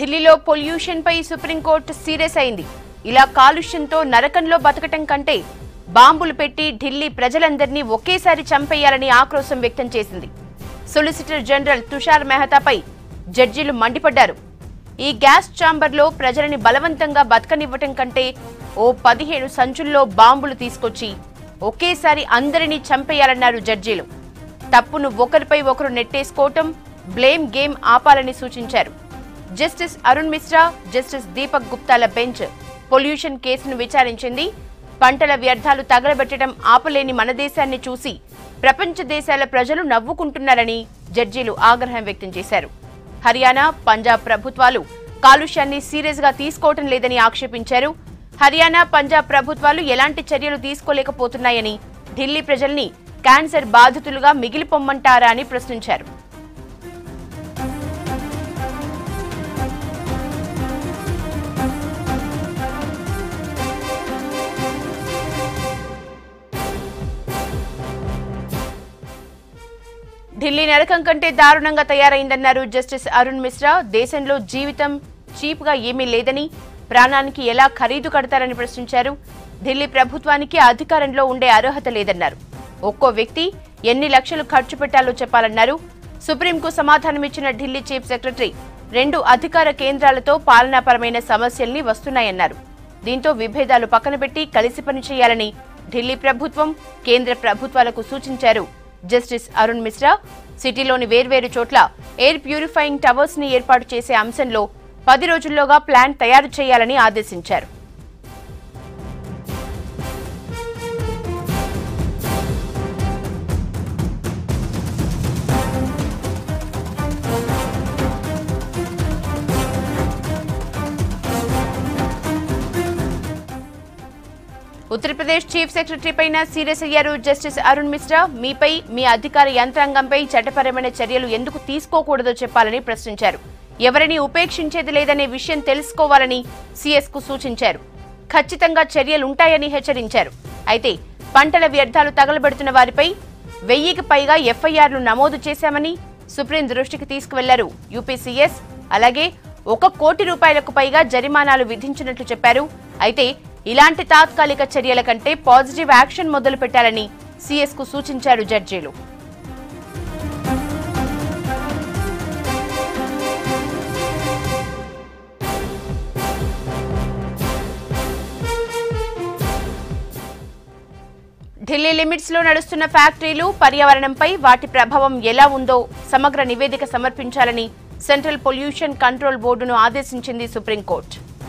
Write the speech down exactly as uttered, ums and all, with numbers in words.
ఢిల్లీలో పొల్యూషన్ పై supreme court serious అయింది. ఇలా కాలుష్యంతో నరకంలో బతకటం కంటే బాంబులు పెట్టి ఢిల్లీ ప్రజలందరినీ ఒకేసారి చంపేయాలని ఆక్రోశం వ్యక్తం చేసింది. సొలిసిటర్ జనరల్ తుషార్ మెహతాపై జడ్జీలు మండిపడ్డారు. ఈ గ్యాస్ ఛాంబర్లో ప్రజలని బలవంతంగా బతకనివ్వటం కంటే ఓ పదిహేడు సంచుల్లో బాంబులు తీసుకొచ్చి ఒకేసారి అందరినీ చంపేయాలన్నారు జడ్జీలు. తప్పును ఒకరిపై ఒకరు నెట్టేసుకోవటం, బ్లేమ్ గేమ్ ఆపాలని సూచించారు. జస్టిస్ అరుణ్ మిశ్రా, జస్టిస్ దీపక్ గుప్తాల బెంచ్ పొల్యూషన్ కేసును విచారించింది. పంటల వ్యర్థాలు తగలబెట్టడం ఆపలేని మన దేశాన్ని చూసి ప్రపంచ దేశాల ప్రజలు నవ్వుకుంటున్నారని జడ్జీలు ఆగ్రహం వ్యక్తం చేశారు. హర్యానా, పంజాబ్ ప్రభుత్వాలు కాలుష్యాన్ని సీరియస్ గా తీసుకోవటం లేదని ఆక్షేపించారు. హర్యానా, పంజాబ్ ప్రభుత్వాలు ఎలాంటి చర్యలు తీసుకోలేకపోతున్నాయని, ఢిల్లీ ప్రజల్ని క్యాన్సర్ బాధితులుగా మిగిలిపోమ్మంటారా అని ప్రశ్నించారు. ఢిల్లీ నరకం కంటే దారుణంగా తయారైందన్నారు జస్టిస్ అరుణ్ మిశ్రా. దేశంలో జీవితం చీప్ గా ఏమీ లేదని, ప్రాణానికి ఎలా ఖరీదు కడతారని ప్రశ్నించారు. ఢిల్లీ ప్రభుత్వానికి అధికారంలో ఉండే అర్హత లేదన్నారు. ఒక్కో వ్యక్తి ఎన్ని లక్షలు ఖర్చు పెట్టాలో చెప్పాలన్నారు. సుప్రీంకు సమాధానమిచ్చిన ఢిల్లీ చీఫ్ సెక్రటరీ రెండు అధికార కేంద్రాలతో పాలనాపరమైన సమస్యల్ని వస్తున్నాయన్నారు. దీంతో విభేదాలు పక్కన పెట్టి కలిసి పనిచేయాలని ఢిల్లీ ప్రభుత్వం కేంద్ర ప్రభుత్వాలకు సూచించారు జస్టిస్ అరుణ్ మిశ్రా. సిటీలోని వేర్వేరు చోట్ల ఎయిర్ ప్యూరిఫైయింగ్ టవర్స్ ని ఏర్పాటు చేసే అంశంలో పది రోజుల్లోగా ప్లాన్ తయారు చేయాలని ఆదేశించారు. ఉత్తరప్రదేశ్ చీఫ్ సెక్రటరీపైన సీరియస్ అయ్యారు జస్టిస్ అరుణ్ మిశ్రా. మీపై, మీ అధికార యంత్రాంగంపై చట్టపరమైన చర్యలు ఎందుకు తీసుకోకూడదో చెప్పాలని ప్రశ్నించారు. ఎవరిని ఉపేక్షించేది లేదనే విషయం తెలుసుకోవాలని సీఎస్ కు సూచించారు. ఖచ్చితంగా చర్యలుంటాయని హెచ్చరించారు. అయితే పంటల వ్యర్థాలు తగలబెడుతున్న వారిపై వెయ్యికి పైగా ఎఫ్ఐఆర్లు నమోదు చేశామని సుప్రీం దృష్టికి తీసుకువెళ్లారు యూపీసీఎస్. అలాగే ఒక కోటి రూపాయలకు పైగా జరిమానాలు విధించినట్లు చెప్పారు. అయితే ఇలాంటి తాత్కాలిక చర్యల కంటే పాజిటివ్ యాక్షన్ మొదలు పెట్టాలని సీఎస్ కు సూచించారు జడ్జీలు. ఢిల్లీ లిమిట్స్ లో నడుస్తున్న ఫ్యాక్టరీలు పర్యావరణంపై వాటి ప్రభావం ఎలా ఉందో సమగ్ర నివేదిక సమర్పించాలని సెంట్రల్ పొల్యూషన్ కంట్రోల్ బోర్డును ఆదేశించింది సుప్రీంకోర్టు.